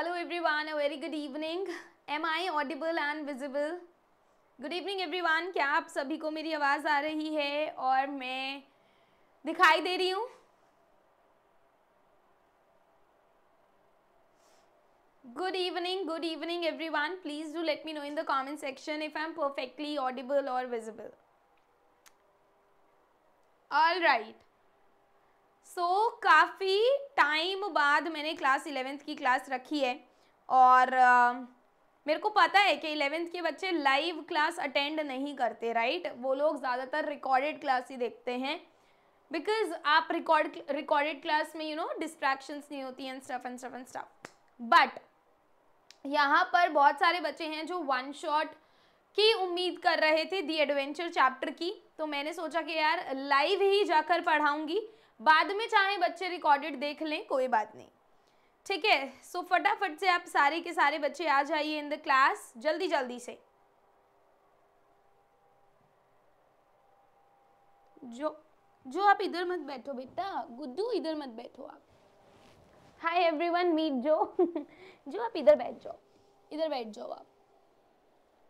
Hello everyone, a very good evening. Am I audible and visible? Good evening everyone. क्या आप सभी को मेरी आवाज़ आ रही है और मैं दिखाई दे रही हूँ? Good evening everyone. Please do let me know in the comment section if I'm perfectly audible or visible. All right. So, काफ़ी टाइम बाद मैंने क्लास 11th की क्लास रखी है और मेरे को पता है कि 11th के बच्चे लाइव क्लास अटेंड नहीं करते, राइट? वो लोग ज़्यादातर रिकॉर्डेड क्लास ही देखते हैं बिकॉज आप रिकॉर्डेड क्लास में यू नो डिस्ट्रैक्शंस नहीं होती एंड स्टफ। बट यहाँ पर बहुत सारे बच्चे हैं जो वन शॉट की उम्मीद कर रहे थे दी एडवेंचर चैप्टर की, तो मैंने सोचा कि यार लाइव ही जाकर पढ़ाऊँगी, बाद में चाहे बच्चे रिकॉर्डेड देख लें, कोई बात नहीं, ठीक है? सो फटाफट से आप सारे के सारे बच्चे आ जाइए इन द क्लास, जल्दी जल्दी से। जो आप इधर मत बैठो बेटा, गुड्डू इधर मत बैठो आप। हाय एवरीवन, मीट जो जो आप इधर बैठ जाओ, इधर बैठ जाओ आप,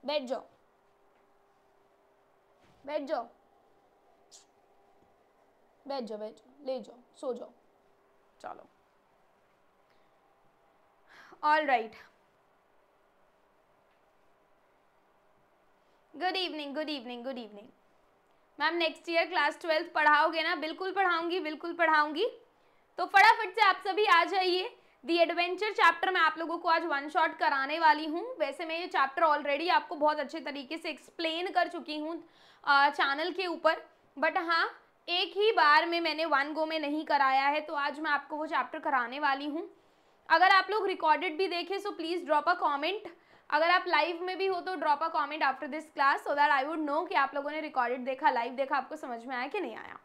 बैठ जाओ बैठ जाओ बैठ जाओ बैठ जाओ, ले जाओ, सो जाओ, चलो। All right, good evening good evening good evening. Ma'am next year class 12 पढ़ाओगे ना? बिल्कुल पढ़ाऊंगी, बिल्कुल पढ़ाऊंगी। तो फटाफट से आप सभी आ जाइए। दी एडवेंचर चैप्टर में आप लोगों को आज वन शॉट कराने वाली हूँ। वैसे मैं ये चैप्टर ऑलरेडी आपको बहुत अच्छे तरीके से एक्सप्लेन कर चुकी हूँ चैनल के ऊपर, बट हाँ एक ही बार में मैंने वन गो में नहीं कराया है, तो आज मैं आपको वो चैप्टर कराने वाली हूँ। अगर आप लोग रिकॉर्डेड भी देखें so please drop a comment. अगर आप लाइव में भी हो तो drop a comment after this class, so that I would know कि आप लोगों ने रिकॉर्डेड देखा, लाइव देखा, आपको समझ में आया कि नहीं आया,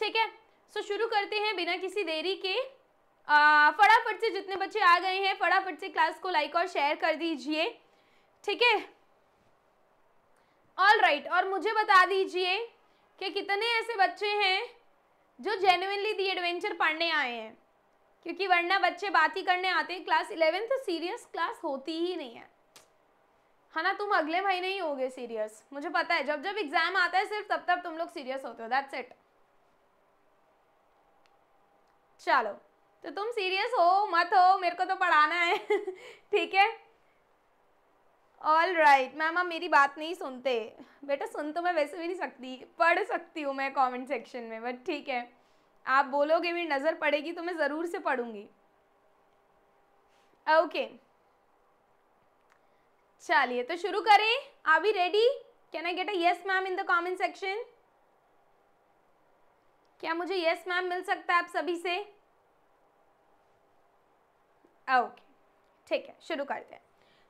ठीक है? सो शुरू करते हैं बिना किसी देरी के। फटाफट से जितने बच्चे आ गए हैं फटाफट से क्लास को लाइक और शेयर कर दीजिए, ठीक है? ऑल राइट, और मुझे बता दीजिए कि कितने ऐसे बच्चे हैं जो जेन्युइनली दी एडवेंचर पढ़ने आए हैं, क्योंकि वरना बच्चे बात ही करने आते हैं। क्लास 11 तो सीरियस क्लास होती ही नहीं है, है ना? तुम अगले महीने ही होगे सीरियस, मुझे पता है। जब जब एग्जाम आता है सिर्फ तब तब तुम लोग सीरियस होते हो, दैट्स इट। चलो, तो तुम सीरियस हो मत हो, मेरे को तो पढ़ाना है ठीक है? All right. मैम आप मेरी बात नहीं सुनते। बेटा सुन तो मैं वैसे भी नहीं सकती, पढ़ सकती हूँ मैं कमेंट सेक्शन में, बट ठीक है, आप बोलोगे मेरी नज़र पड़ेगी तो मैं ज़रूर से पढ़ूँगी। ओके, चलिए तो शुरू करें। Are we ready? Can I get a yes ma'am in the comment section? क्या मुझे यस मैम मिल सकता है आप सभी से? ओके, ठीक है, शुरू करते हैं।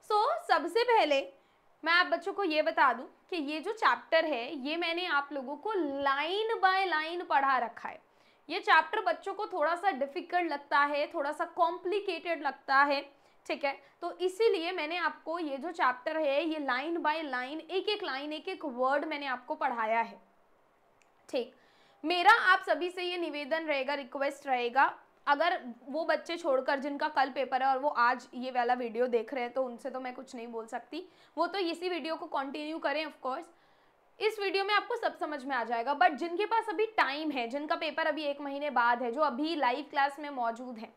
सो सबसे पहले मैं आप बच्चों को ये बता दूं कि ये जो चैप्टर है ये मैंने आप लोगों को लाइन बाय लाइन पढ़ा रखा है। ये चैप्टर बच्चों को थोड़ा सा डिफ़िकल्ट लगता है, थोड़ा सा कॉम्प्लिकेटेड लगता है, ठीक है? तो इसीलिए मैंने आपको ये जो चैप्टर है ये लाइन बाय लाइन एक एक वर्ड मैंने आपको पढ़ाया है, ठीक? मेरा आप सभी से ये निवेदन रहेगा, रिक्वेस्ट रहेगा, अगर वो बच्चे छोड़कर जिनका कल पेपर है और वो आज ये वाला वीडियो देख रहे हैं तो उनसे तो मैं कुछ नहीं बोल सकती, वो तो इसी वीडियो को कंटिन्यू करें। ऑफ कोर्स इस वीडियो में आपको सब समझ में आ जाएगा, बट जिनके पास अभी टाइम है, जिनका पेपर अभी एक महीने बाद है, जो अभी लाइव क्लास में मौजूद है,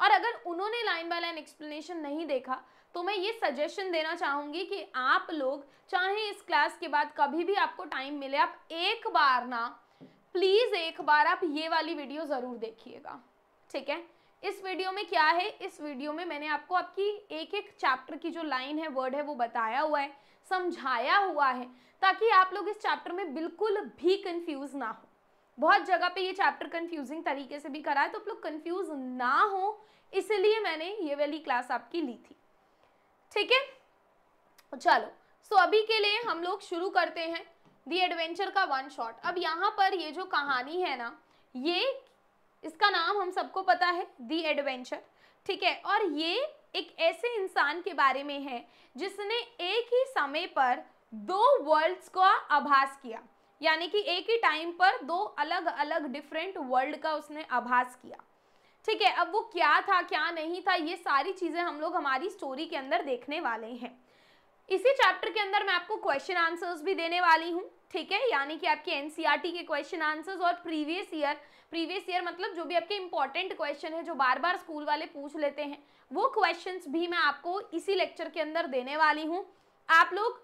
और अगर उन्होंने लाइन बाय लाइन एक्सप्लेनेशन नहीं देखा तो मैं ये सजेशन देना चाहूँगी कि आप लोग चाहे इस क्लास के बाद कभी भी आपको टाइम मिले, आप एक बार ना प्लीज़ एक बार आप ये वाली वीडियो ज़रूर देखिएगा, ठीक है? इस वीडियो में क्या है? इस वीडियो में मैंने आपको आपकी एक एक चैप्टर की जो लाइन है, वर्ड है, वो बताया हुआ है, समझाया हुआ है, ताकि आप लोग इस चैप्टर में बिल्कुल भी कंफ्यूज ना हो। बहुत जगह पे ये चैप्टर कंफ्यूजिंग तरीके से भी कराया, तो आप लोग कंफ्यूज ना हो, इसलिए मैंने ये वाली क्लास आपकी ली थी, ठीक है? चलो, सो अभी के लिए हम लोग शुरू करते हैं दी एडवेंचर का वन शॉट। अब यहाँ पर ये जो कहानी है ना, ये इसका नाम हम सबको पता है, दी एडवेंचर, ठीक है? और ये एक ऐसे इंसान के बारे में है जिसने एक ही समय पर दो वर्ल्ड्स का आभास किया, यानी कि एक ही टाइम पर दो अलग अलग डिफरेंट वर्ल्ड का उसने आभास किया, ठीक है, अब वो क्या था क्या नहीं था, ये सारी चीज़ें हम लोग हमारी स्टोरी के अंदर देखने वाले हैं। इसी चैप्टर के अंदर मैं आपको क्वेश्चन आंसर्स भी देने वाली हूँ, ठीक है, यानी कि आपके एनसीईआरटी के क्वेश्चन आंसर्स और प्रीवियस ईयर मतलब जो भी आपके इंपॉर्टेंट क्वेश्चन है जो बार बार स्कूल वाले पूछ लेते हैं, वो क्वेश्चंस भी मैं आपको इसी लेक्चर के अंदर देने वाली हूँ। आप लोग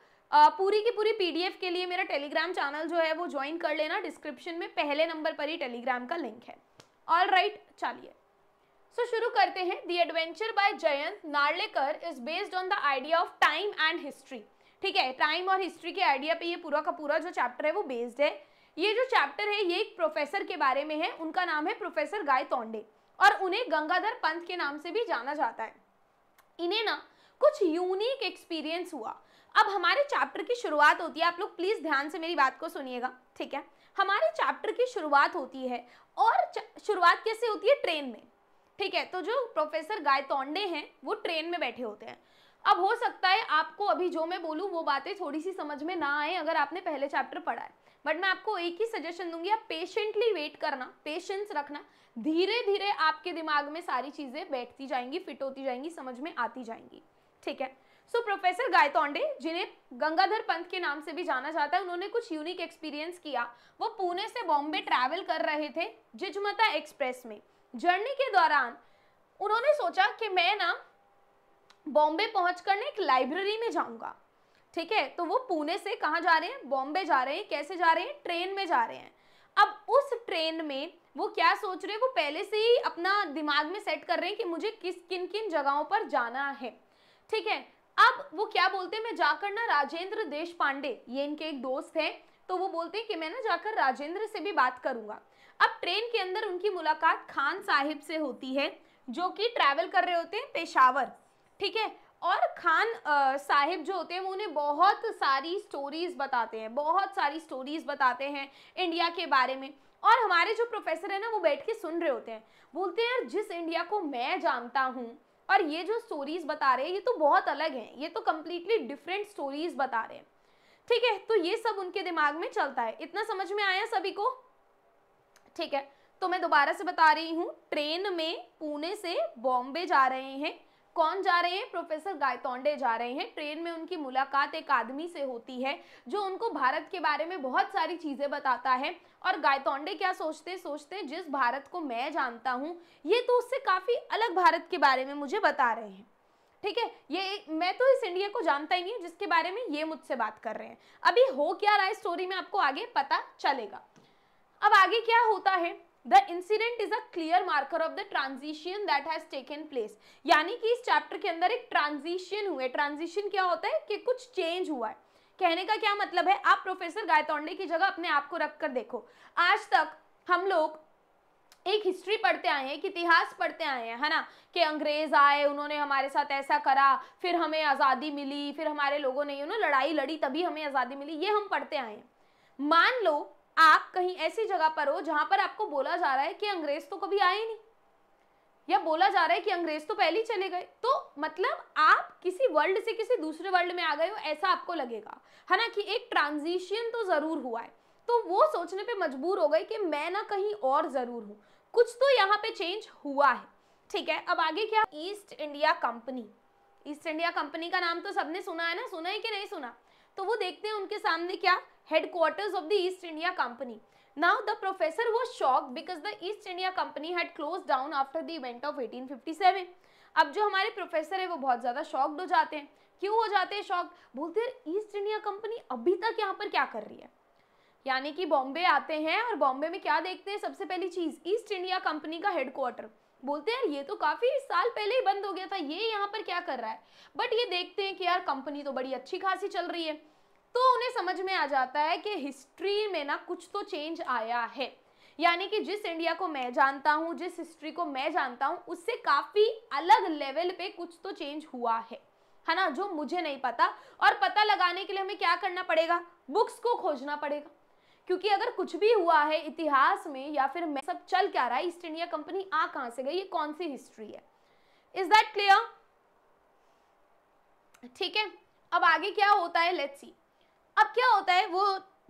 पूरी की पूरी पीडीएफ के लिए मेरा टेलीग्राम चैनल जो है वो ज्वाइन कर लेना, डिस्क्रिप्शन में पहले नंबर पर ही टेलीग्राम का लिंक है। ऑल राइट, चलिए सो शुरू करते हैं। The adventure by Jayant Narlikar is based on the idea of time and history, ठीक है, टाइम और हिस्ट्री के आइडिया पे ये पूरा का पूरा जो चैप्टर है वो बेस्ड है। ये जो चैप्टर है ये एक प्रोफेसर के बारे में है, उनका नाम है प्रोफेसर गायतोंडे और उन्हें गंगाधर पंत के नाम से भी जाना जाता है। इन्हें ना कुछ यूनिक एक्सपीरियंस हुआ। अब हमारे चैप्टर की शुरुआत होती है, आप लोग प्लीज ध्यान से मेरी बात को सुनिएगा, ठीक है, हमारे चैप्टर की शुरुआत होती है और शुरुआत कैसे होती है, ट्रेन में, ठीक है। तो जो प्रोफेसर गायतोंडे हैं वो ट्रेन में बैठे होते हैं। अब हो सकता है आपको अभी जो मैं बोलूँ वो बातें थोड़ी सी समझ में ना आए अगर आपने पहले चैप्टर पढ़ा है, बट मैं आपको एक ही सजेशन दूंगी, आप पेशेंटली वेट करना, पेशेंस रखना, धीरे धीरे आपके दिमाग में सारी चीज़ें बैठती जाएंगी, फिट होती जाएंगी, समझ में आती जाएंगी, ठीक है। सो प्रोफेसर गायतोंडे, जिन्हें गंगाधर पंत के नाम से भी जाना जाता है, उन्होंने कुछ यूनिक एक्सपीरियंस किया। वो पुणे से बॉम्बे ट्रैवल कर रहे थे जिजमता एक्सप्रेस में। जर्नी के दौरान उन्होंने सोचा कि मैं ना बॉम्बे पहुंचकर ना एक लाइब्रेरी में जाऊंगा, ठीक है। तो वो पुणे से कहाँ जा रहे हैं, बॉम्बे जा रहे हैं, कैसे जा रहे हैं, ट्रेन में जा रहे हैं। अब उस ट्रेन में वो क्या सोच रहे हैं, वो पहले से ही अपना दिमाग में सेट कर रहे हैं कि मुझे किन किन जगहों पर जाना है, ठीक है। अब वो क्या बोलते हैं, मैं जाकर ना राजेंद्र देशपांडे, ये इनके एक दोस्त हैं, तो वो बोलते हैं कि मैं ना जाकर राजेंद्र से भी बात करूंगा। अब ट्रेन के अंदर उनकी मुलाकात खान साहिब से होती है जो कि ट्रैवल कर रहे होते हैं पेशावर, ठीक है। और खान साहिब जो होते हैं वो उन्हें बहुत सारी स्टोरीज बताते हैं, इंडिया के बारे में। और हमारे जो प्रोफेसर है ना वो बैठ के सुन रहे होते हैं, बोलते हैं यार जिस इंडिया को मैं जानता हूँ और ये जो स्टोरीज बता रहे हैं ये तो बहुत अलग हैं, ये तो कम्प्लीटली डिफरेंट स्टोरीज बता रहे हैं, ठीक है। तो ये सब उनके दिमाग में चलता है। इतना समझ में आया सभी को, ठीक है। तो मैं दोबारा से बता रही हूँ, ट्रेन में पुणे से बॉम्बे जा रहे हैं। कौन जा रहे हैं, प्रोफेसर गायतोंडे जा रहे हैं। ट्रेन में उनकी मुलाकात एक आदमी से होती है जो उनको भारत के बारे में बहुत सारी चीज़ें बताता है। और गायतोंडे क्या सोचते हैं जिस भारत को मैं जानता हूँ ये तो उससे काफ़ी अलग भारत के बारे में मुझे बता रहे हैं, ठीक है। ये मैं तो इस इंडिया को जानता ही नहीं जिसके बारे में ये मुझसे बात कर रहे हैं। अभी हो क्या रहा है स्टोरी में आपको आगे पता चलेगा। अब आगे क्या होता है, The incident is a clear marker of the transition that has taken place. यानी कि इस चैप्टर के अंदर एक ट्रांजिशन हुआ है। ट्रांजिशन क्या होता है कि कुछ चेंज हुआ है। कहने का क्या मतलब है, आप प्रोफेसर गायतोंडे की जगह अपने आप को रख कर देखो। आज तक हम लोग एक हिस्ट्री पढ़ते आए हैं, एक इतिहास पढ़ते आए हैं, है ना, कि अंग्रेज आए, उन्होंने हमारे साथ ऐसा करा, फिर हमें आज़ादी मिली, फिर हमारे लोगों ने यू नो लड़ाई लड़ी तभी हमें आज़ादी मिली, ये हम पढ़ते आए हैं। मान लो आप कहीं ऐसी जगह पर हो जहां पर आपको बोला जा रहा है कि अंग्रेज तो कभी आए नहीं, या बोला जा रहा है कि अंग्रेज तो पहले ही चले गए, तो मतलब आप किसी वर्ल्ड से किसी दूसरे वर्ल्ड में आ गए हो, ऐसा आपको लगेगा, है ना, कि एक ट्रांजिशन तो जरूर हुआ है। तो वो सोचने पे मजबूर हो गए कि मैं ना कहीं और जरूर हूँ, कुछ तो यहाँ पे चेंज हुआ है, ठीक है। अब आगे क्या, ईस्ट इंडिया कंपनी का नाम तो सबने सुना है ना, सुना है कि नहीं सुना। तो वो देखते हैं उनके सामने क्या, headquarters of the East India Company. Now the professor was shocked because the East India Company had closed down after the event of 1857. अब जो हमारे प्रोफेसर है वो बहुत ज़्यादा शॉक्ड हो जाते हैं। क्यों हो जाते हैं शॉक, बोलते हैं ईस्ट इंडिया कंपनी अभी तक यहाँ पर क्या कर रही है। यानी कि बॉम्बे आते हैं और बॉम्बे में क्या देखते हैं, सबसे पहली चीज़ ईस्ट इंडिया कंपनी का हेडक्वार्टर। बोलते हैं ये तो काफ़ी साल पहले ही बंद हो गया था, ये यहाँ पर क्या कर रहा है। बट ये देखते हैं कि यार कंपनी तो बड़ी अच्छी खासी चल रही है, तो उन्हें समझ में आ जाता है कि हिस्ट्री में ना कुछ तो चेंज आया है। यानी कि जिस इंडिया को मैं जानता हूँ, जिस हिस्ट्री को मैं जानता हूँ, उससे काफ़ी अलग लेवल पे कुछ तो चेंज हुआ है ना, जो मुझे नहीं पता। और पता लगाने के लिए हमें क्या करना पड़ेगा, बुक्स को खोजना पड़ेगा, क्योंकि अगर कुछ भी हुआ है इतिहास में या फिर मैं सब चल क्या रहा है, ईस्ट इंडिया कंपनी आ कहाँ से गई, ये कौन सी हिस्ट्री है। इज दैट क्लियर, ठीक है। अब आगे क्या होता है, लेट्स सी। अब क्या होता है, वो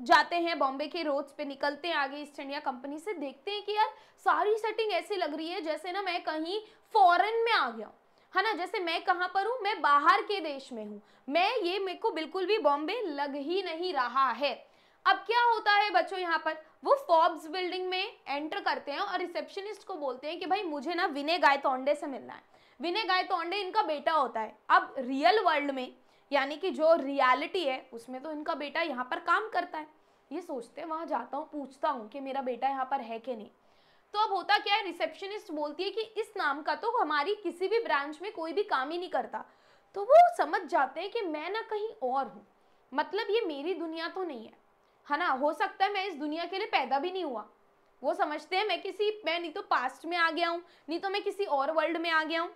जाते हैं बॉम्बे के रोड्स पे, निकलते हैं आगे ईस्ट इंडिया कंपनी से, देखते हैं कि यार सारी सेटिंग ऐसी लग रही है जैसे ना मैं कहीं फॉरेन में आ गया, है ना, जैसे मैं कहाँ पर हूँ, मैं बाहर के देश में हूँ, मैं ये मेरे को बिल्कुल भी बॉम्बे लग ही नहीं रहा है। अब क्या होता है बच्चों, यहाँ पर वो फॉर्ब्स बिल्डिंग में एंटर करते हैं और रिसेप्शनिस्ट को बोलते हैं कि भाई मुझे ना विनय गायतोंडे से मिलना है। विनय गायतोंडे इनका बेटा होता है। अब रियल वर्ल्ड में यानी कि जो रियलिटी है उसमें तो इनका बेटा यहाँ पर काम करता है। ये सोचते हैं वहाँ जाता हूँ, पूछता हूँ कि मेरा बेटा यहाँ पर है कि नहीं। तो अब होता क्या है, रिसेप्शनिस्ट बोलती है कि इस नाम का तो हमारी किसी भी ब्रांच में कोई भी काम ही नहीं करता। तो वो समझ जाते हैं कि मैं ना कहीं और हूँ, मतलब ये मेरी दुनिया तो नहीं है ना, हो सकता है मैं इस दुनिया के लिए पैदा भी नहीं हुआ। वो समझते हैं मैं नहीं तो पास्ट में आ गया हूँ, नहीं तो मैं किसी और वर्ल्ड में आ गया हूँ,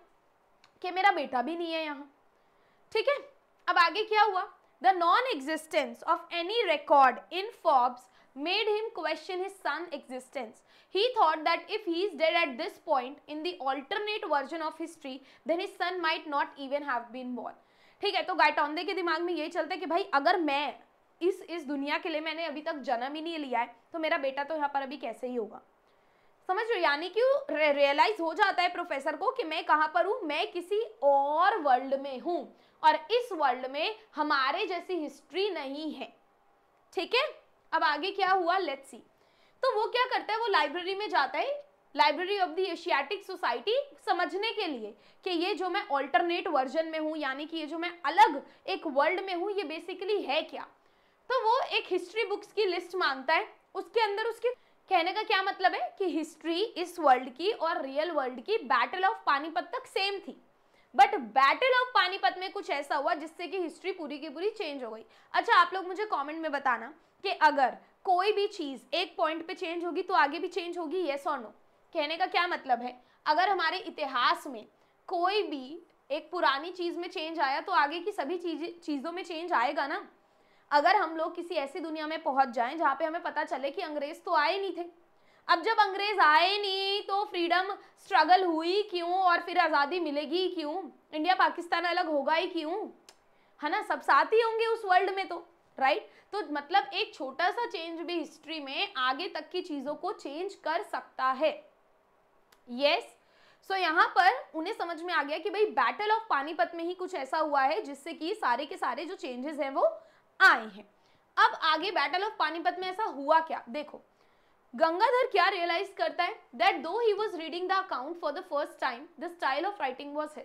कि मेरा बेटा भी नहीं है यहाँ। ठीक है, अब आगे क्या हुआ, the non existence of any record in Forbes made him question his son's existence. He thought that if he is dead at this point in the alternate version of history, then his son might not even have been born. ठीक है, तो गायतोंडे के दिमाग में यही चलता है कि भाई अगर मैं इस दुनिया के लिए मैंने अभी तक जन्म ही नहीं लिया है तो मेरा बेटा तो यहाँ पर अभी कैसे ही होगा। समझ रहे हो, यानी कि रियलाइज हो जाता है प्रोफेसर को कि मैं कहाँ पर हूँ, मैं किसी और वर्ल्ड में हूँ और इस वर्ल्ड में हमारे जैसी हिस्ट्री नहीं है। ठीक है, अब आगे क्या हुआ, लेट्स सी। तो वो क्या करता है, वो लाइब्रेरी में जाता है, library of the Asiatic society, समझने के लिए कि ये जो मैं ऑल्टरनेट वर्जन में हूँ यानी कि ये जो मैं अलग एक वर्ल्ड में हूँ ये बेसिकली है क्या। तो वो एक हिस्ट्री बुक्स की लिस्ट मांगता है, उसके अंदर उसके कहने का क्या मतलब है कि हिस्ट्री इस वर्ल्ड की और रियल वर्ल्ड की बैटल ऑफ पानीपत तक सेम थी, बट बैटल ऑफ पानीपत में कुछ ऐसा हुआ जिससे कि हिस्ट्री पूरी की पूरी चेंज हो गई। अच्छा, आप लोग मुझे कमेंट में बताना कि अगर कोई भी चीज़ एक पॉइंट पे चेंज होगी तो आगे भी चेंज होगी, येस और नो। कहने का क्या मतलब है, अगर हमारे इतिहास में कोई भी एक पुरानी चीज़ में चेंज आया तो आगे की सभी चीज़ों में चेंज आएगा ना। अगर हम लोग किसी ऐसी दुनिया में पहुंच जाएं जहाँ पे हमें पता चले कि अंग्रेज़ तो आए नहीं थे, अब जब अंग्रेज आए नहीं तो फ्रीडम स्ट्रगल हुई क्यों और फिर आज़ादी मिलेगी क्यों, इंडिया पाकिस्तान अलग होगा ही क्यों, है ना, सब साथ ही होंगे उस वर्ल्ड में तो, राइट। तो मतलब एक छोटा सा चेंज भी हिस्ट्री में आगे तक की चीज़ों को चेंज कर सकता है। यस, सो यहाँ पर उन्हें समझ में आ गया कि भाई बैटल ऑफ पानीपत में ही कुछ ऐसा हुआ है जिससे कि सारे के सारे जो चेंजेस हैं वो आए हैं। अब आगे बैटल ऑफ पानीपत में ऐसा हुआ क्या, देखो गंगाधर क्या रियलाइज करता है, that though he was reading the account for the first time the style of writing was his.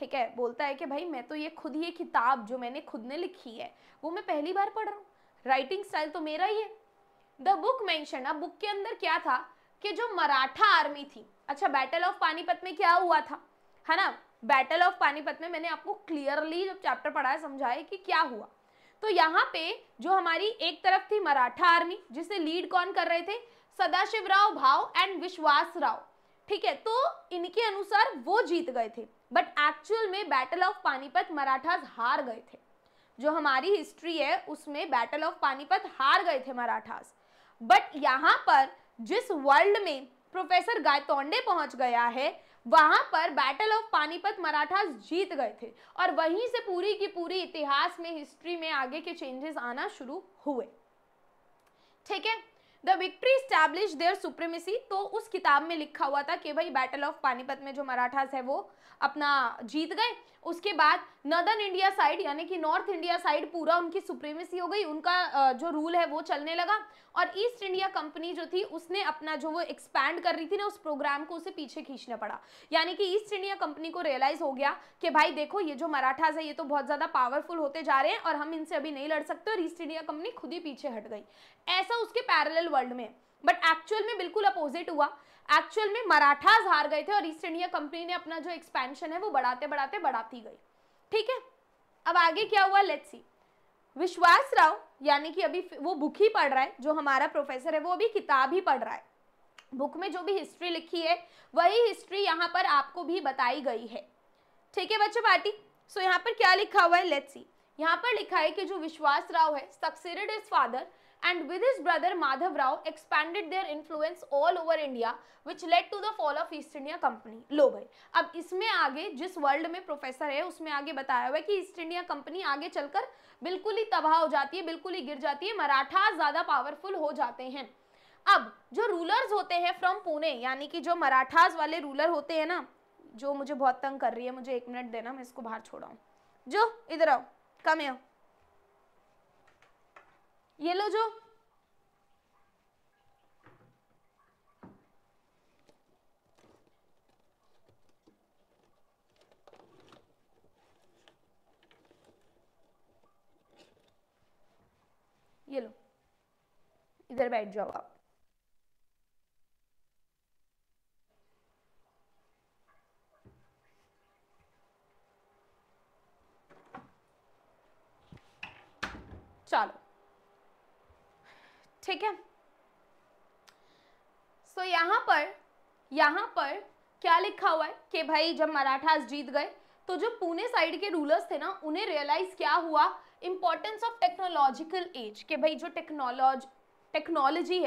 ठीक है, बोलता है कि भाई मैं तो ये किताब जो मैंने खुद ने लिखी है वो मैं पहली बार पढ़ रहा हूँ, राइटिंग स्टाइल तो मेरा ही है। द बुक मेंशन, अब बुक के अंदर क्या था कि जो मराठा आर्मी थी, अच्छा बैटल ऑफ पानीपत में क्या हुआ था, है ना, बैटल ऑफ पानीपत में मैंने आपको क्लियरली जब चैप्टर पढ़ाया समझाया कि क्या हुआ। तो यहाँ पे जो हमारी एक तरफ थी मराठा आर्मी, जिसे लीड कौन कर रहे थे, सदाशिवराव भाव एंड विश्वास राव। ठीक है, तो इनके अनुसार वो जीत गए थे, बट एक्चुअल में बैटल ऑफ पानीपत मराठास हार गए थे। जो हमारी हिस्ट्री है उसमें बैटल ऑफ पानीपत हार गए थे मराठास, बट यहाँ पर जिस वर्ल्ड में प्रोफेसर गायतोंडे पहुंच गया है वहां पर बैटल ऑफ पानीपत मराठास जीत गए थे और वहीं से पूरी की पूरी इतिहास में हिस्ट्री में आगे के चेंजेस आना शुरू हुए। ठीक है, the victory establish their supremacy, तो उस किताब में लिखा हुआ था कि भाई बैटल ऑफ पानीपत में जो मराठास है वो अपना जीत गए। उसके बाद नॉर्दर्न इंडिया साइड यानी कि नॉर्थ इंडिया साइड पूरा उनकी सुप्रीमेसी हो गई, उनका जो रूल है वो चलने लगा और ईस्ट इंडिया कंपनी जो थी उसने अपना जो वो एक्सपैंड कर रही थी ना उस प्रोग्राम को उसे पीछे खींचना पड़ा। यानी कि ईस्ट इंडिया कंपनी को रियलाइज हो गया कि भाई देखो ये जो मराठास है ये तो बहुत ज़्यादा पावरफुल होते जा रहे हैं और हम इनसे अभी नहीं लड़ सकते, और ईस्ट इंडिया कंपनी खुद ही पीछे हट गई। ऐसा उसके पैरेलल वर्ल्ड में, बट एक्चुअल में बिल्कुल अपोजिट हुआ। एक्चुअल में मराठास हार गए थे और ईस्ट इंडिया कंपनी ने अपना जो एक्सपेंशन है वो बढ़ाती गई। ठीक है, अब आगे क्या हुआ, लेट्स सी। विश्वास राव यानी कि अभी वो बुक ही पढ़ रहा है, जो हमारा प्रोफेसर है वो अभी किताब ही पढ़ रहा है, बुक में जो भी हिस्ट्री लिखी है वही हिस्ट्री यहाँ पर आपको भी बताई गई है। ठीक है बच्चों पार्टी, सो यहाँ पर क्या लिखा हुआ है, लेट्स सी। यहाँ पर लिखा है कि जो विश्वास राव है succeeded his father and with his brother Madhav Rao expanded their influence all over India, which led to the fall of East India Company. लो भाई, अब इसमें आगे जिस वर्ल्ड में प्रोफेसर है उसमें आगे बताया हुआ है कि ईस्ट इंडिया कंपनी आगे चलकर बिल्कुल ही तबाह हो जाती है, बिल्कुल ही गिर जाती है, मराठा ज़्यादा पावरफुल हो जाते हैं. अब जो रूलर्स होते हैं फ्रॉम पुणे, यानी कि जो मराठास वाले रूलर होते हैं ना, जो मुझे बहुत तंग कर रही है, मुझे 1 मिनट देना, मैं इसको बाहर छोड़ाऊँ. जो इधर आओ, कम आओ, ये लो जो ये लो, इधर बैठ जाओ आप. चलो ठीक है. सो यहाँ पर क्या लिखा हुआ है कि भाई जब मराठास जीत गए तो जो पुणे साइड के रूलर्स थे ना, उन्हें रियलाइज क्या हुआ, इम्पोर्टेंस ऑफ टेक्नोलॉजिकल एज, कि भाई जो टेक्नोलॉजी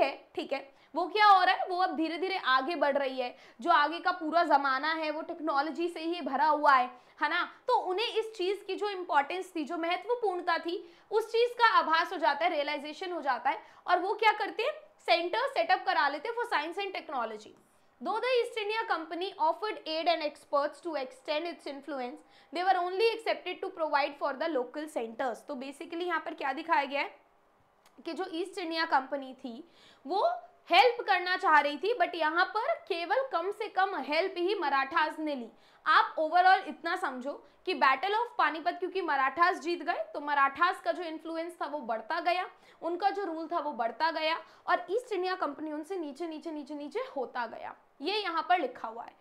है, ठीक है, वो क्या हो रहा है, वो अब धीरे धीरे आगे बढ़ रही है. जो आगे का पूरा ज़माना है वो टेक्नोलॉजी से ही भरा हुआ है ना. तो उन्हें इस चीज़ की जो इम्पोर्टेंस थी, जो महत्वपूर्णता थी, उस चीज़ का आभास हो जाता है, रियलाइजेशन हो जाता है, और वो क्या करते हैं, सेंटर सेटअप करा लेते हैं for science and technology. Though the East India Company offered aid and experts to extend its influence, they were only accepted to provide for the local centers. तो basically यहाँ पर क्या दिखाया गया है कि जो ईस्ट इंडिया कंपनी थी वो हेल्प करना चाह रही थी, बट यहाँ पर केवल कम से कम हेल्प ही मराठास ने ली. आप ओवरऑल इतना समझो कि बैटल ऑफ पानीपत, क्योंकि मराठास जीत गए तो मराठास का जो इन्फ्लुएंस था वो बढ़ता गया, उनका जो रूल था वो बढ़ता गया, और ईस्ट इंडिया कंपनी उनसे नीचे नीचे नीचे नीचे होता गया. ये यहाँ पर लिखा हुआ है.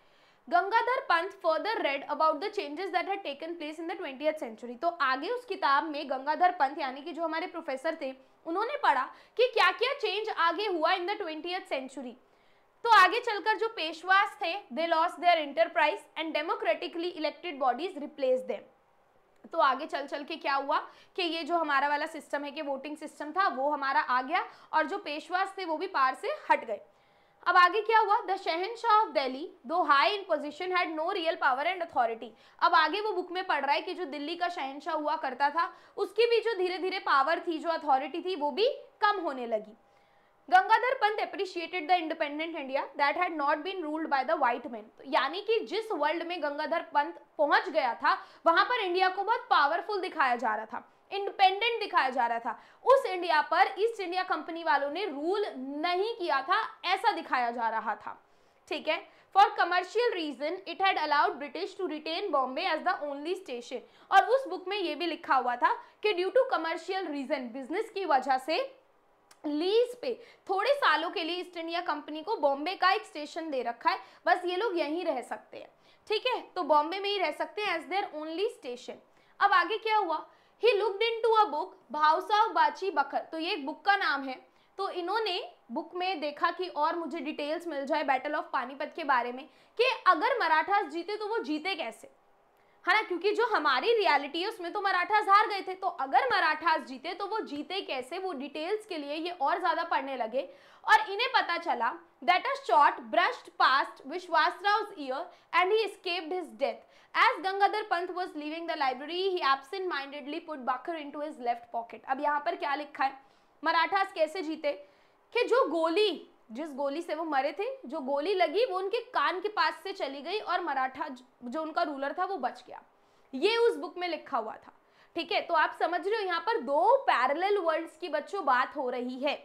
Gangadhar Pant further read about the changes that had taken place in the 20th century. तो आगे उस किताब में गंगाधर पंत यानी कि जो हमारे प्रोफेसर थे, उन्होंने पढ़ा कि क्या क्या चेंज आगे हुआ इन द 20th century. तो आगे चलकर जो पेशवास थे, they lost their enterprise and democratically elected bodies replace them. तो आगे चल चल के क्या हुआ कि ये जो हमारा वाला सिस्टम है कि वोटिंग सिस्टम था वो हमारा आ गया, और जो पेशवास थे वो भी पार से हट गए. अब आगे क्या हुआ, द शहनशाह of Delhi though high in position had no real power and authority. अब आगे वो बुक में पढ़ रहा है कि जो दिल्ली का शहनशाह हुआ करता था उसकी भी जो धीरे धीरे पावर थी, जो अथॉरिटी थी, वो भी कम होने लगी. Gangadhar Pant appreciated the independent India that had not been ruled by the white man. यानी कि जिस वर्ल्ड में गंगाधर पंत पहुंच गया था वहां पर इंडिया को बहुत पावरफुल दिखाया जा रहा था, इंडिपेंडेंट दिखाया जा रहा था. उस इंडिया पर ईस्ट इंडिया कंपनी वालों ने रूल नहीं किया था, ऐसा दिखाया जा रहा था. ठीक है. For commercial reason it had allowed British to retain Bombay as the only station. और उस बुक में ये भी लिखा हुआ था कि due to commercial reason, business की वजह से, लीज पे थोड़े सालों के लिए ईस्ट इंडिया कंपनी को बॉम्बे का एक स्टेशन दे रखा है, बस ये लोग यहीं रह सकते हैं. ठीक है, तो बॉम्बे में ही रह सकते हैं एज देयर ओनली स्टेशन. अब आगे क्या हुआ, He looked into a book, भावसाव बाची बखर. तो ये एक बुक का नाम है. तो इन्होंने बुक में देखा कि और मुझे डिटेल्स मिल जाए बैटल ऑफ पानीपत के बारे में, कि अगर मराठास जीते तो वो जीते कैसे, है ना, क्योंकि जो हमारी रियलिटी है उसमें तो मराठास हार गए थे. तो अगर मराठास जीते तो वो जीते कैसे, वो डिटेल्स के लिए ये और ज़्यादा पढ़ने लगे, और इन्हें पता चला that a shot brushed past Vishwasrao ear and he escaped his death. As Gangadhar Pant was leaving the library, he absent-mindedly put Bakhar into his left pocket. अब यहाँ पर क्या लिखा है, मराठास कैसे जीते, कि जो गोली, जिस गोली से वो मरे थे, जो गोली लगी वो उनके कान के पास से चली गई, और मराठा जो उनका रूलर था वो बच गया. ये उस बुक में लिखा हुआ था. ठीक है, तो आप समझ रहे हो यहाँ पर 2 पैरेलल वर्ल्ड्स की बच्चों बात हो रही है.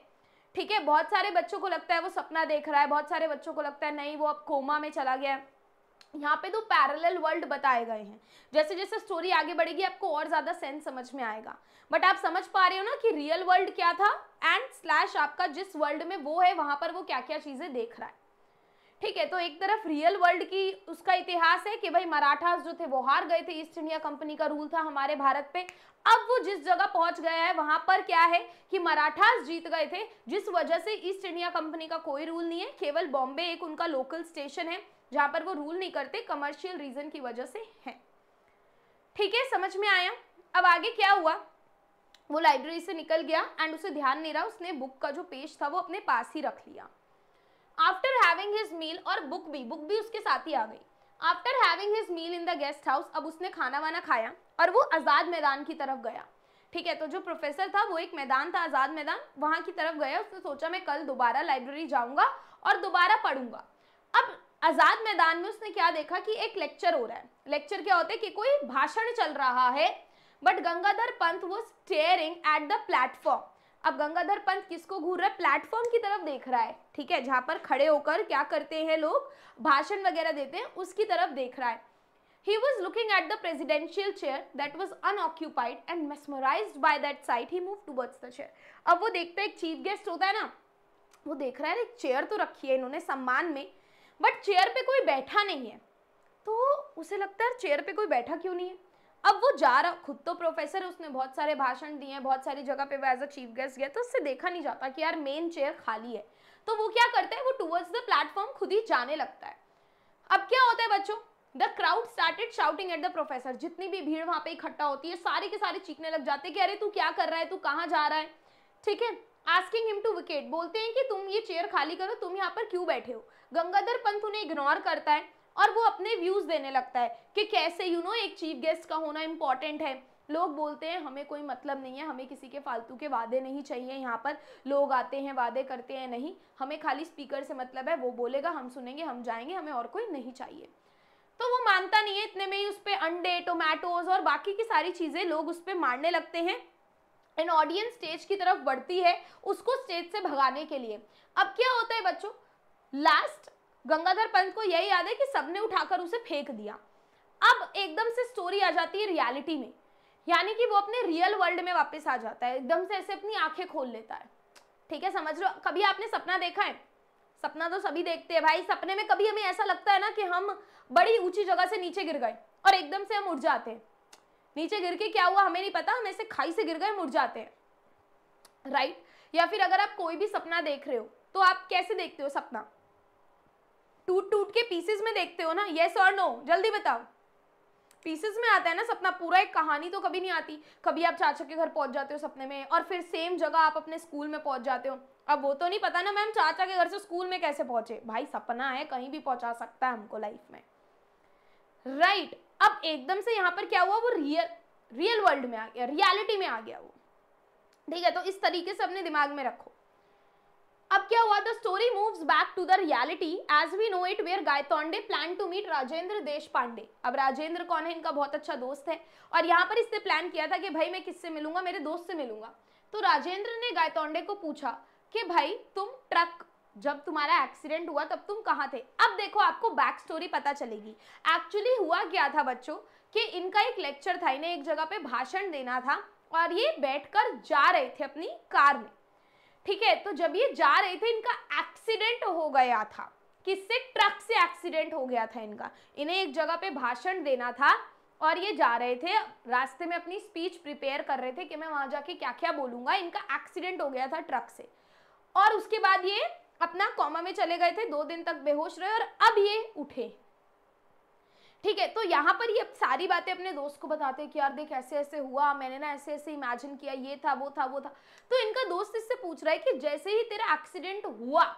ठीक है, बहुत सारे बच्चों को लगता है वो सपना देख रहा है, बहुत सारे बच्चों को लगता है नहीं वो अब कोमा में चला गया है. यहाँ पे 2 पैरेलल वर्ल्ड बताए गए हैं. जैसे जैसे स्टोरी आगे बढ़ेगी आपको और ज़्यादा सेंस समझ में आएगा, बट आप समझ पा रहे हो ना कि रियल वर्ल्ड क्या था एंड स्लैश आपका जिस वर्ल्ड में वो है वहाँ पर वो क्या क्या चीज़ें देख रहा है. ठीक है, तो एक तरफ रियल वर्ल्ड की उसका इतिहास है कि भाई मराठास जो थे वो हार गए थे, ईस्ट इंडिया कंपनी का रूल था हमारे भारत पे. अब वो जिस जगह पहुंच गया है वहां पर क्या है कि मराठास जीत गए थे, जिस वजह से ईस्ट इंडिया कंपनी का कोई रूल नहीं है, केवल बॉम्बे एक उनका लोकल स्टेशन है जहां पर वो रूल नहीं करते, कमर्शियल रीजन की वजह से है. ठीक है, समझ में आया. अब आगे क्या हुआ, वो लाइब्रेरी से निकल गया एंड उसे ध्यान नहीं रहा, उसने बुक का जो पेज था वो अपने पास ही रख लिया। आफ्टर हैविंग हिज मील, और बुक भी उसके साथ ही आ गई। After having his meal in the guest house, अब उसने खाना वाना खाया और वो आज़ाद मैदान की तरफ गया। ठीक है, तो जो प्रोफेसर था वो एक मैदान था आज़ाद मैदान, वहाँ की तरफ गया। उसने सोचा मैं कल दोबारा लाइब्रेरी जाऊँगा और दोबारा पढ़ूंगा। अब आज़ाद मैदान में उसने क्या देखा कि एक लेक्चर हो रहा है। लेक्चर क्या होता है कि कोई भाषण चल रहा है, बट गंगाधर पंत वो स्टेयरिंग एट द प्लेटफॉर्म। अब गंगाधर पंत किसको घूर रहा है? प्लेटफॉर्म की तरफ देख रहा है। ठीक है, जहाँ पर खड़े होकर क्या करते हैं लोग, भाषण वगैरह देते हैं, उसकी तरफ देख रहा है। He was looking at the presidential chair that was unoccupied and mesmerized by that sight, he moved towards the chair. अब वो देखता है एक चीफ गेस्ट होता है ना, वो देख रहा है एक चेयर तो रखी है इन्होंने सम्मान में, बट चेयर पे कोई बैठा नहीं है। तो उसे लगता है चेयर पे कोई बैठा क्यों नहीं है। अब वो जा रहा, खुद तो प्रोफेसर है, उसने बहुत सारे भाषण दिए हैं, बहुत सारी जगह पे वो एज अ चीफ गेस्ट गया, तो उससे देखा नहीं जाता कि यार मेन चेयर खाली है। तो वो क्या करता है, वो टुवर्ड्स द प्लेटफॉर्म खुद ही जाने लगता है। अब क्या होता है बच्चों, The crowd started shouting at the professor. जितनी भी भीड़ वहाँ पे इकट्ठा होती है, सारे के सारे चीखने लग जाते हैं कि अरे तू क्या कर रहा है, तू कहाँ जा रहा है। ठीक है, asking him to vacate, बोलते हैं कि तुम ये चेयर खाली करो, तुम यहाँ पर क्यों बैठे हो। गंगाधर पंत उन्हें इग्नोर करता है और वो अपने व्यूज देने लगता है कि कैसे एक चीफ गेस्ट का होना इम्पोर्टेंट है। लोग बोलते हैं हमें कोई मतलब नहीं है, हमें किसी के फालतू के वादे नहीं चाहिए, यहाँ पर लोग आते हैं वादे करते हैं, नहीं, हमें खाली स्पीकर से मतलब है, वो बोलेगा हम सुनेंगे हम जाएंगे, हमें और कोई नहीं चाहिए। तो वो मानता नहीं है। इतने में ही उस पे अंडे टोमेटोज और बाकी की सारी चीज़ें लोग उस पे मारने लगते हैं। एंड ऑडियंस स्टेज की तरफ बढ़ती है उसको स्टेज से भगाने के लिए। अब क्या होता है बच्चों, लास्ट गंगाधर पंत को यही याद है कि सबने उठाकर उसे फेंक दिया। अब एकदम से स्टोरी आ जाती है रियलिटी में, यानी कि वो अपने रियल वर्ल्ड में वापस आ जाता है, एकदम से ऐसे अपनी आँखें खोल लेता है। ठीक है, समझ लो कभी आपने सपना देखा है, सपना तो सभी देखते हैं भाई, सपने में कभी हमें ऐसा लगता है ना कि हम बड़ी ऊंची जगह से नीचे गिर गए और एकदम से हम उठ जाते हैं, नीचे गिर के क्या हुआ हमें नहीं पता, हम ऐसे खाई से गिर गए हम उठ जाते हैं, राइट। या फिर अगर आप कोई भी सपना देख रहे हो तो आप कैसे देखते हो सपना, टूट टूट के पीसेस में देखते हो ना, येस और नो, जल्दी बताओ। पीसेस में आता है ना सपना, पूरा एक कहानी तो कभी नहीं आती। कभी आप चाचा के घर पहुंच जाते हो सपने में और फिर सेम जगह आप अपने स्कूल में पहुंच जाते हो। अब वो तो नहीं पता ना मैम चाचा के घर से स्कूल में कैसे पहुंचे, भाई सपना है कहीं भी पहुंचा सकता है हमको लाइफ में, राइट। अब एकदम से यहाँ पर क्या हुआ, वो रियल वर्ल्ड में आ गया, रियलिटी में आ गया वो। ठीक है, तो इस तरीके से अपने दिमाग में रखो। अब क्या हुआ, the story moves back to the reality as we know it where Gaitonde plan to meet Rajendra Deshpande. अब राजेंद्र कौन है, इनका बहुत अच्छा दोस्त है, और यहाँ पर इसने प्लान किया था कि भाई मैं किससे मिलूंगा, मेरे दोस्त से मिलूंगा। तो राजेंद्र ने गायतोंडे को पूछा कि भाई तुम ट्रक, जब तुम्हारा एक्सीडेंट हुआ तब तुम कहाँ थे। अब देखो आपको बैक स्टोरी पता चलेगी। एक्चुअली हुआ क्या था बच्चों कि इनका एक लेक्चर था, इन्हें एक जगह पे भाषण देना था और ये बैठकर जा रहे थे अपनी कार में। ठीक है, तो जब ये जा रहे थे इनका एक्सीडेंट हो गया था, किससे, ट्रक से एक्सीडेंट हो गया था इनका। इन्हें एक जगह पे भाषण देना था और ये जा रहे थे, रास्ते में अपनी स्पीच प्रिपेयर कर रहे थे कि मैं वहां जाके क्या क्या बोलूंगा। इनका एक्सीडेंट हो गया था ट्रक से और उसके बाद ये अपना कोमा में चले गए थे, 2 दिन तक बेहोश रहे और अब ये उठे। ठीक है, तो यहाँ पर ये सारी बातें अपने दोस्त को बताते हैं कि यार देख ऐसे ऐसे हुआ, मैंने ना ऐसे ऐसे इमेजिन किया, ये था वो था वो था। तो इनका दोस्त इससे पूछ रहा है कि जैसे ही तेरा एक्सीडेंट हुआ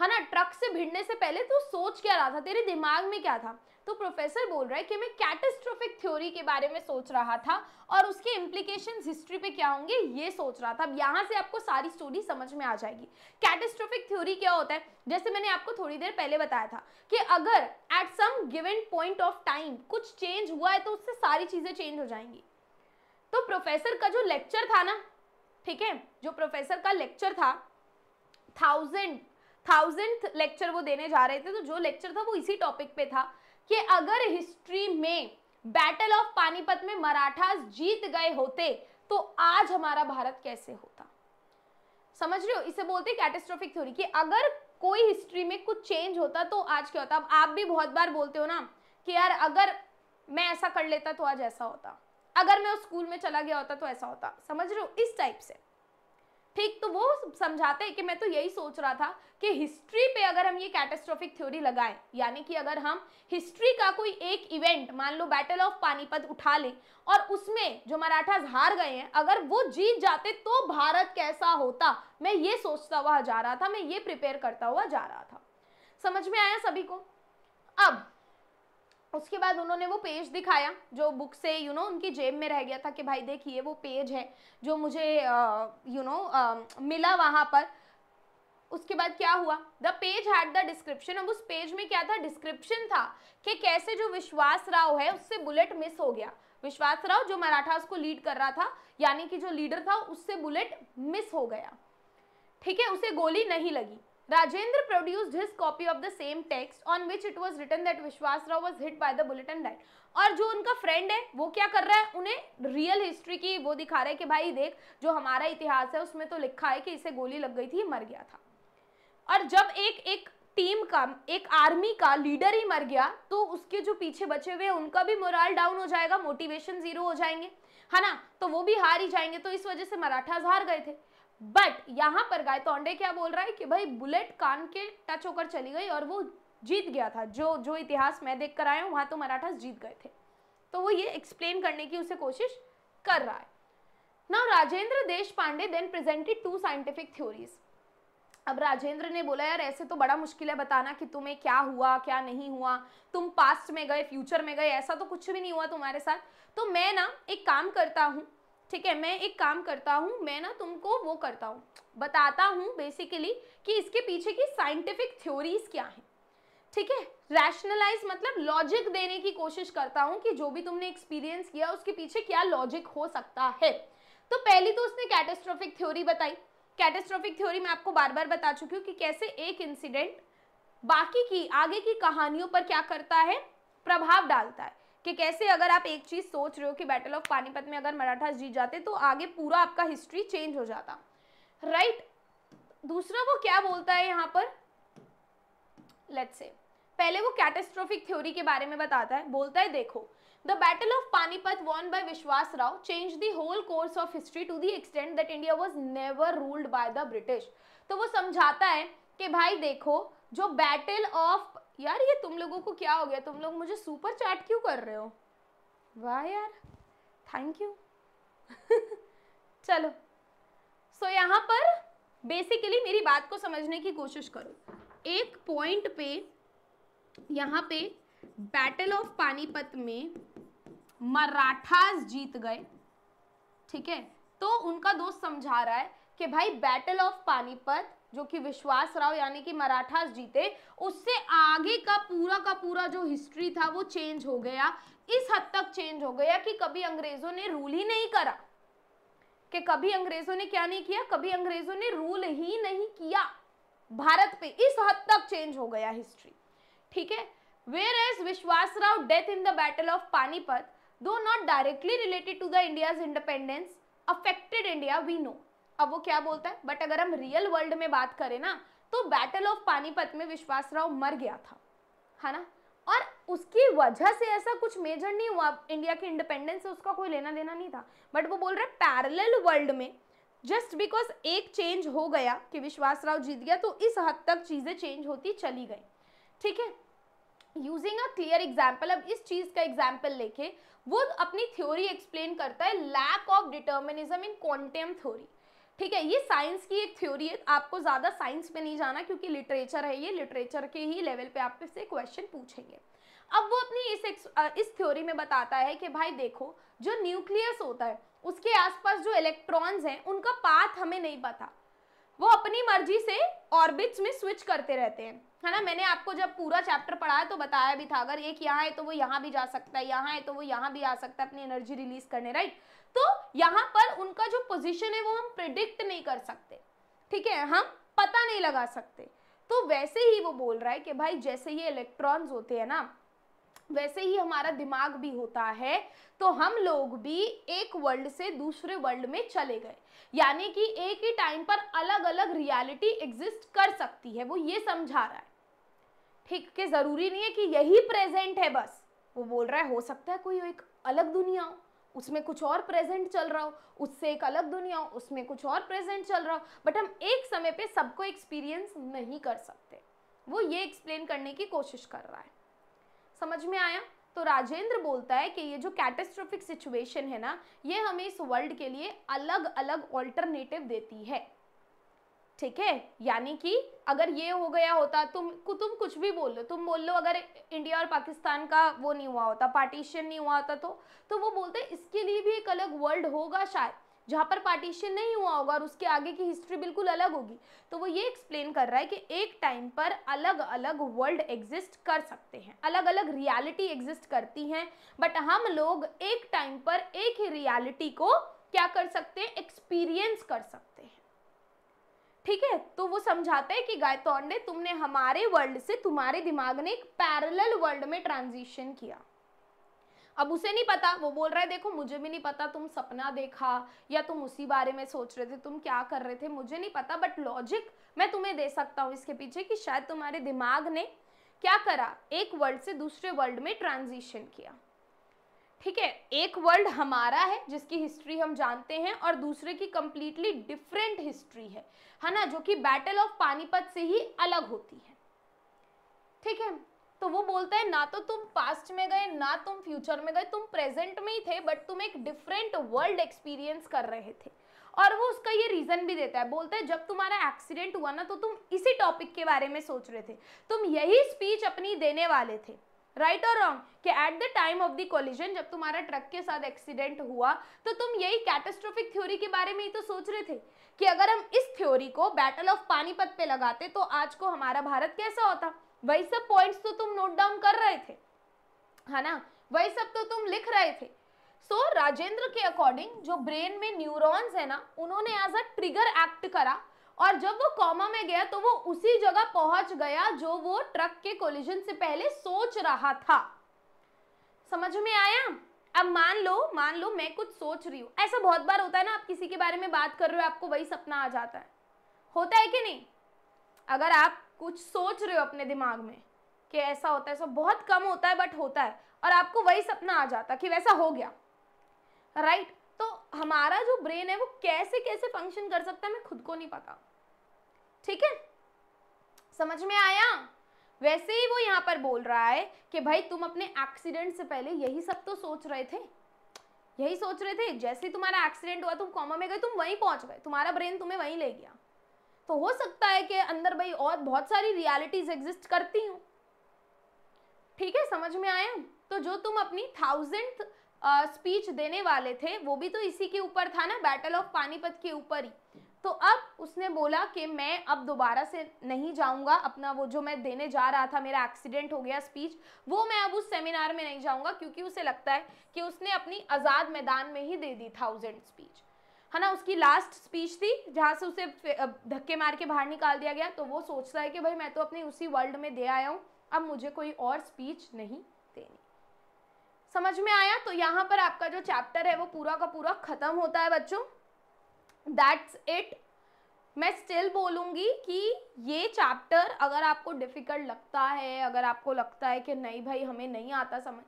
है ना, ट्रक से भिड़ने से पहले तू सोच क्या रहा था, तेरे दिमाग में क्या था। तो प्रोफेसर बोल रहा है कि मैं कैटास्ट्रोफिक थ्योरी के बारे में सोच रहा था और उसके इम्प्लीकेशंस हिस्ट्री पे क्या होंगे ये सोच रहा था। अब यहाँ से आपको सारी स्टोरी समझ में आ जाएगी। कैटास्ट्रोफिक थ्योरी क्या होता है, जैसे मैंने आपको थोड़ी देर पहले बताया था कि अगर at some given point of time कुछ चेंज हुआ है तो उससे सारी चीज़ें चेंज हो जाएंगी। तो प्रोफेसर का जो लेक्चर था ना, ठीक है, जो प्रोफेसर का लेक्चर था 1000th लेक्चर वो देने जा रहे थे, तो जो लेक्चर था वो इसी टॉपिक पे था कि अगर हिस्ट्री में बैटल ऑफ पानीपत में मराठास जीत गए होते तो आज हमारा भारत कैसे होता। समझ रहे हो, इसे बोलते हैं कैटास्ट्रोफिक थ्योरी कि अगर कोई हिस्ट्री में कुछ चेंज होता तो आज क्या होता। अब आप भी बहुत बार बोलते हो ना कि यार अगर मैं ऐसा कर लेता तो आज ऐसा होता, अगर मैं उस स्कूल में चला गया होता तो ऐसा होता, समझ रहे हो, इस टाइप से। ठीक, तो वो समझाते हैं कि मैं तो यही सोच रहा था कि हिस्ट्री पे अगर हम ये कैटास्ट्रोफिक थ्योरी लगाएं, यानी कि अगर हम हिस्ट्री का कोई एक इवेंट, मान लो बैटल ऑफ पानीपत उठा लें और उसमें जो मराठास हार गए हैं अगर वो जीत जाते तो भारत कैसा होता, मैं ये सोचता हुआ जा रहा था, मैं ये प्रिपेयर करता हुआ जा रहा था। समझ में आया सभी को? अब उसके बाद उन्होंने वो पेज दिखाया जो बुक से उनकी जेब में रह गया था कि भाई देखिए वो पेज है जो मुझे मिला वहाँ पर। उसके बाद क्या हुआ, the page had the description. अब उस पेज में क्या था, डिस्क्रिप्शन था कि कैसे जो विश्वास राव है उससे बुलेट मिस हो गया। विश्वास राव जो मराठास को लीड कर रहा था, यानी कि जो लीडर था, उससे बुलेट मिस हो गया, ठीक है, उसे गोली नहीं लगी। Rajendra produced his copy of the same text on which it was written that Vishwas Rao was hit by the bullet and died। और जो उनका फ्रेंड है वो क्या कर रहा है, उन्हें रियल हिस्ट्री की वो दिखा रहा है कि भाई देख जो हमारा इतिहास है उसमें तो लिखा है कि इसे गोली लग गई थी, मर गया था। और जब एक टीम का, एक आर्मी का लीडर ही मर गया तो उसके जो पीछे बचे हुए उनका भी मोरल डाउन हो जाएगा, मोटिवेशन जीरो हो जाएंगे, है ना, तो वो भी हार ही जाएंगे। तो इस वजह से मराठास हार गए थे। बट यहाँ पर गायतोंडे क्या बोल रहा है कि भाई बुलेट कान के टच होकर चली गई और वो जीत गया था। जो इतिहास मैं देख कर आया हूँ वहाँ तो मराठास जीत गए थे। तो वो ये एक्सप्लेन करने की उसे कोशिश कर रहा है। नाउ राजेंद्र देश Pandey then presented to scientific theories. अब राजेंद्र ने बोला यार ऐसे तो बड़ा मुश्किल है बताना कि तुम्हें क्या हुआ क्या नहीं हुआ, तुम पास्ट में गए फ्यूचर में गए, ऐसा तो कुछ भी नहीं हुआ तुम्हारे साथ। तो मैं ना एक काम करता हूँ, ठीक है, मैं एक काम करता हूँ, मैं ना तुमको वो करता हूँ, बताता हूँ बेसिकली कि इसके पीछे की साइंटिफिक थ्योरीज क्या हैं, ठीक है। रैशनलाइज मतलब लॉजिक देने की कोशिश करता हूँ कि जो भी तुमने एक्सपीरियंस किया उसके पीछे क्या लॉजिक हो सकता है। तो पहली तो उसने कैटास्ट्रोफिक थ्योरी बताई। कैटास्ट्रोफिक थ्योरी मैं आपको बार बार बता चुकी हूँ कि कैसे एक इंसिडेंट बाकी की आगे की कहानियों पर क्या करता है, प्रभाव डालता है। कि कैसे अगर आप एक चीज सोच रहे हो कि बैटल ऑफ पानीपत में अगर मराठास जीत जाते तो आगे पूरा आपका हिस्ट्री चेंज हो जाता, राइट। दूसरा वो क्या बोलता है यहाँ पर, लेट्स से पहले वो कैटास्ट्रोफिक थ्योरी के बारे में बताता है। बोलता है देखो the battle of Panipat won by Vishwas Rao change the whole course of history to the extent that India was never ruled by the British. तो वो समझाता है कि भाई देखो जो बैटल ऑफ, यार ये तुम लोगों को क्या हो गया, तुम लोग मुझे सुपर चैट क्यों कर रहे हो, वाह यार थैंक यू चलो सो यहाँ पर बेसिकली मेरी बात को समझने की कोशिश करो। एक पॉइंट पे यहाँ पे बैटल ऑफ पानीपत में मराठास जीत गए, ठीक है, तो उनका दोस्त समझा रहा है कि भाई बैटल ऑफ पानीपत जो कि विश्वास राव यानी कि मराठास जीते उससे आगे का पूरा जो हिस्ट्री था वो चेंज हो गया। इस हद तक चेंज हो गया कि कभी अंग्रेजों ने रूल ही नहीं करा, कि कभी अंग्रेजों ने क्या नहीं किया, कभी अंग्रेजों ने रूल ही नहीं किया भारत पे, इस हद तक चेंज हो गया हिस्ट्री, ठीक है। Where as Vishwas Rao death in the battle of Panipat though not directly related to the India's independence affected India we know. अब वो क्या बोलता है, बट अगर हम रियल वर्ल्ड में बात करें ना तो बैटल ऑफ पानीपत में विश्वास राव मर गया था, है ना, और उसकी वजह से ऐसा कुछ मेजर नहीं हुआ, इंडिया की इंडिपेंडेंस से उसका कोई लेना देना नहीं था। बट वो बोल रहा है पैरेलल वर्ल्ड में जस्ट बिकॉज एक चेंज हो गया कि विश्वास राव जीत गया तो इस हद तक चीज़ें चेंज होती चली गई, ठीक है। यूजिंग अ क्लियर एग्जाम्पल, अब इस चीज़ का एग्जाम्पल लेके वो अपनी थ्योरी एक्सप्लेन करता है, lack of determinism in quantum theory, ठीक है। ये साइंस की एक थ्योरी है, आपको ज़्यादा साइंस पे नहीं जाना क्योंकि लिटरेचर है, ये लिटरेचर के ही लेवल पे आप से क्वेश्चन पूछेंगे। अब वो अपनी इस थ्योरी में बताता है कि भाई देखो जो न्यूक्लियस होता है उसके आसपास जो इलेक्ट्रॉन्स हैं उनका पाथ हमें नहीं पता, वो अपनी मर्जी से ऑर्बिट्स में स्विच करते रहते हैं, है ना। मैंने आपको जब पूरा चैप्टर पढ़ाया तो बताया भी था अगर एक यहाँ है तो वो यहाँ भी जा सकता है, यहाँ है तो वो यहाँ भी आ सकता है अपनी एनर्जी रिलीज करने, राइट। तो यहाँ पर उनका जो पोजीशन है वो हम प्रिडिक्ट नहीं कर सकते, ठीक है, हम पता नहीं लगा सकते। तो वैसे ही वो बोल रहा है कि भाई जैसे ये इलेक्ट्रॉन्स होते हैं ना वैसे ही हमारा दिमाग भी होता है, तो हम लोग भी एक वर्ल्ड से दूसरे वर्ल्ड में चले गए, यानी कि एक ही टाइम पर अलग अलग रियलिटी एग्जिस्ट कर सकती है, वो ये समझा रहा है, ठीक है। ज़रूरी नहीं है कि यही प्रेजेंट है बस, वो बोल रहा है हो सकता है कोई एक अलग दुनिया हो, उसमें कुछ और प्रेजेंट चल रहा हो, उससे एक अलग दुनिया हो, उसमें कुछ और प्रेजेंट चल रहा हो, बट हम एक समय पे सबको एक्सपीरियंस नहीं कर सकते। वो ये एक्सप्लेन करने की कोशिश कर रहा है। समझ में आया? तो राजेंद्र बोलता है कि ये जो कैटास्ट्रोफिक सिचुएशन है ना, ये हमें इस वर्ल्ड के लिए अलग अलग ऑल्टरनेटिव देती है। ठीक है, यानी कि अगर ये हो गया होता, तुम कुछ भी बोल लो, तुम बोल लो अगर इंडिया और पाकिस्तान का वो नहीं हुआ होता, पार्टीशन नहीं हुआ होता, तो वो बोलते हैं इसके लिए भी एक अलग वर्ल्ड होगा शायद, जहाँ पर पार्टीशन नहीं हुआ होगा और उसके आगे की हिस्ट्री बिल्कुल अलग होगी। तो वो ये एक्सप्लेन कर रहा है कि एक टाइम पर अलग अलग वर्ल्ड एग्जिस्ट कर सकते हैं, अलग अलग रियलिटी एग्जिस्ट करती हैं, बट हम लोग एक टाइम पर एक ही रियलिटी को क्या कर सकते हैं, एक्सपीरियंस कर सकते हैं। ठीक है, तो वो समझाते हैं कि गायतोंडे, तुमने हमारे वर्ल्ड से तुम्हारे दिमाग ने एक पैरेलल वर्ल्ड में ट्रांजिशन किया। अब उसे नहीं पता, वो बोल रहा है देखो मुझे भी नहीं पता तुम सपना देखा या तुम उसी बारे में सोच रहे थे, तुम क्या कर रहे थे मुझे नहीं पता, बट लॉजिक मैं तुम्हें दे सकता हूँ इसके पीछे कि शायद तुम्हारे दिमाग ने क्या करा, एक वर्ल्ड से दूसरे वर्ल्ड में ट्रांजिशन किया। ठीक है, एक वर्ल्ड हमारा है जिसकी हिस्ट्री हम जानते हैं और दूसरे की कंप्लीटली डिफरेंट हिस्ट्री है ना, जो कि बैटल ऑफ पानीपत से ही अलग होती है। ठीक है, तो वो बोलता है ना तो तुम पास्ट में गए ना तुम फ्यूचर में गए, तुम प्रेजेंट में ही थे, बट तुम एक डिफरेंट वर्ल्ड एक्सपीरियंस कर रहे थे। और वो उसका ये रीज़न भी देता है, बोलता है जब तुम्हारा एक्सीडेंट हुआ ना तो तुम इसी टॉपिक के बारे में सोच रहे थे, तुम यही स्पीच अपनी देने वाले थे, राइट और रॉन्ग, कि at the time of the collision, जब तुम्हारा ट्रक के साथ एक्सीडेंट हुआ तो तुम यही कैटास्ट्रोफिक थ्योरी के बारे में ही तो सोच रहे थे कि अगर हम इस थ्योरी को बैटल ऑफ पानीपत पे लगाते तो आज को हमारा भारत कैसा होता। वही सब पॉइंट्स तो तुम नोट डाउन कर रहे थे, है ना, वही सब तो तुम लिख रहे थे। सो राजेंद्र के अकॉर्डिंग जो ब्रेन में न्यूरॉन्स है ना, उन्होंने एज अ ट्रिगर एक्ट करा और जब वो कॉमा में गया तो वो उसी जगह पहुंच गया जो वो ट्रक के कोलिजन से पहले सोच रहा था। समझ में आया? अब मान लो मैं कुछ सोच रही हूँ, ऐसा बहुत बार होता है ना, आप किसी के बारे में बात कर रहे हो आपको वही सपना आ जाता है, होता है कि नहीं? अगर आप कुछ सोच रहे हो अपने दिमाग में कि ऐसा होता है, ऐसा बहुत कम होता है बट होता है, और आपको वही सपना आ जाता कि वैसा हो गया, राइट? तो हमारा जो ब्रेन है वो कैसे कैसे फंक्शन कर सकता है मैं खुद को नहीं पता। ठीक है, समझ में आया? वैसे ही वो यहाँ पर बोल रहा है कि भाई तुम अपने एक्सीडेंट से पहले यही सब तो सोच रहे थे, यही सोच रहे थे, जैसे ही तुम्हारा एक्सीडेंट हुआ तुम कॉमा में गए, तुम वहीं पहुंच गए, तुम्हारा ब्रेन तुम्हें वहीं ले गया। तो हो सकता है कि अंदर भाई और बहुत सारी रियलिटीज एग्जिस्ट करती हूँ। ठीक है, समझ में आया? तो जो तुम अपनी 1000th स्पीच देने वाले थे वो भी तो इसी के ऊपर था ना, बैटल ऑफ पानीपत के ऊपर ही। तो अब उसने बोला कि मैं अब दोबारा से नहीं जाऊंगा, अपना वो जो मैं देने जा रहा था, मेरा एक्सीडेंट हो गया स्पीच, वो मैं अब उस सेमिनार में नहीं जाऊंगा, क्योंकि उसे लगता है कि उसने अपनी आज़ाद मैदान में ही दे दी 1000th स्पीच, है ना, उसकी लास्ट स्पीच थी जहाँ से उसे धक्के मार के बाहर निकाल दिया गया। तो वो सोचता है कि भाई मैं तो अपनी उसी वर्ल्ड में दे आया हूँ, अब मुझे कोई और स्पीच नहीं देनी। समझ में आया? तो यहाँ पर आपका जो चैप्टर है वो पूरा का पूरा ख़त्म होता है बच्चों, दैट्स इट। मैं स्टिल बोलूँगी कि ये चैप्टर अगर आपको डिफ़िकल्ट लगता है, अगर आपको लगता है कि नहीं भाई हमें नहीं आता समझ,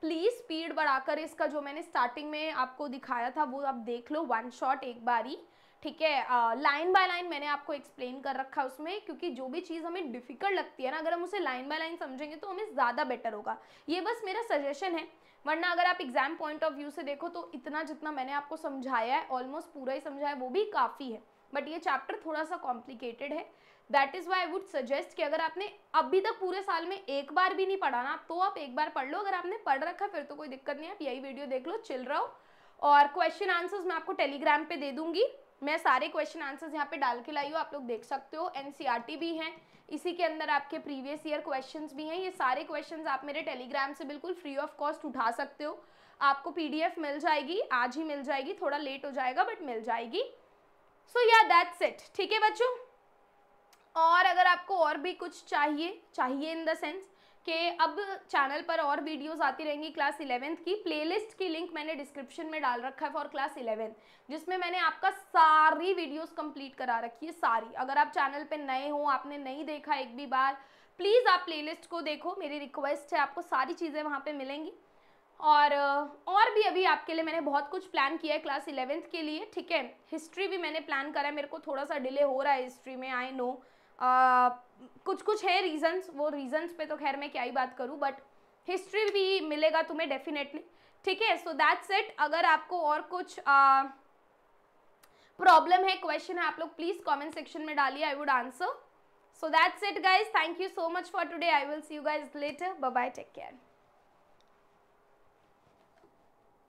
प्लीज़ स्पीड बढ़ाकर इसका जो मैंने स्टार्टिंग में आपको दिखाया था वो आप देख लो वन शॉट एक बार ही। ठीक है, लाइन बाय लाइन मैंने आपको एक्सप्लेन कर रखा है उसमें, क्योंकि जो भी चीज़ हमें डिफ़िकल्ट लगती है ना, अगर हम उसे लाइन बाय लाइन समझेंगे तो हमें ज़्यादा बेटर होगा। ये बस मेरा सजेशन है, वरना अगर आप एग्जाम पॉइंट ऑफ व्यू से देखो तो इतना जितना मैंने आपको समझाया है, ऑलमोस्ट पूरा ही समझाया है, वो भी काफ़ी है। बट ये चैप्टर थोड़ा सा कॉम्प्लिकेटेड है, that is why I would suggest कि अगर आपने अभी तक पूरे साल में एक बार भी नहीं पढ़ा ना, तो आप एक बार पढ़ लो। अगर आपने पढ़ रखा फिर तो कोई दिक्कत नहीं है, आप यही वीडियो देख लो, चिल रहो। और क्वेश्चन आंसर्स मैं आपको टेलीग्राम पे दे दूँगी, मैं सारे क्वेश्चन आंसर्स यहाँ पे डाल के लाई हूँ, आप लोग देख सकते हो। एनसीईआरटी भी हैं, इसी के अंदर आपके प्रीवियस ईयर क्वेश्चंस भी हैं। ये सारे क्वेश्चंस आप मेरे टेलीग्राम से बिल्कुल फ्री ऑफ कॉस्ट उठा सकते हो। आपको पीडीएफ मिल जाएगी, आज ही मिल जाएगी, थोड़ा लेट हो जाएगा बट मिल जाएगी। सो या दैट्स इट। ठीक है बच्चों, और अगर आपको और भी कुछ चाहिए इन द सेंस कि अब चैनल पर और वीडियोस आती रहेंगी क्लास 11th की, प्लेलिस्ट की लिंक मैंने डिस्क्रिप्शन में डाल रखा है फॉर क्लास 11, जिसमें मैंने आपका सारी वीडियोस कंप्लीट करा रखी है सारी। अगर आप चैनल पे नए हो, आपने नहीं देखा एक भी बार, प्लीज़ आप प्लेलिस्ट को देखो, मेरी रिक्वेस्ट है, आपको सारी चीज़ें वहाँ पे मिलेंगी। और भी अभी आपके लिए मैंने बहुत कुछ प्लान किया है क्लास 11th के लिए, ठीक है। हिस्ट्री भी मैंने प्लान करा है, मेरे को थोड़ा सा डिले हो रहा है हिस्ट्री में, आई नो, कुछ कुछ है रीजंस, वो रीजंस पे तो खैर मैं क्या ही बात करूँ, बट हिस्ट्री भी मिलेगा तुम्हें डेफिनेटली, ठीक है। So that's it. अगर आपको और कुछ प्रॉब्लम है, क्वेश्चन है, आप लोग प्लीज़ कॉमेंट सेक्शन में डालिए, I would answer. So that's it guys, thank you so much for today, I will see you guys later, bye bye, take care.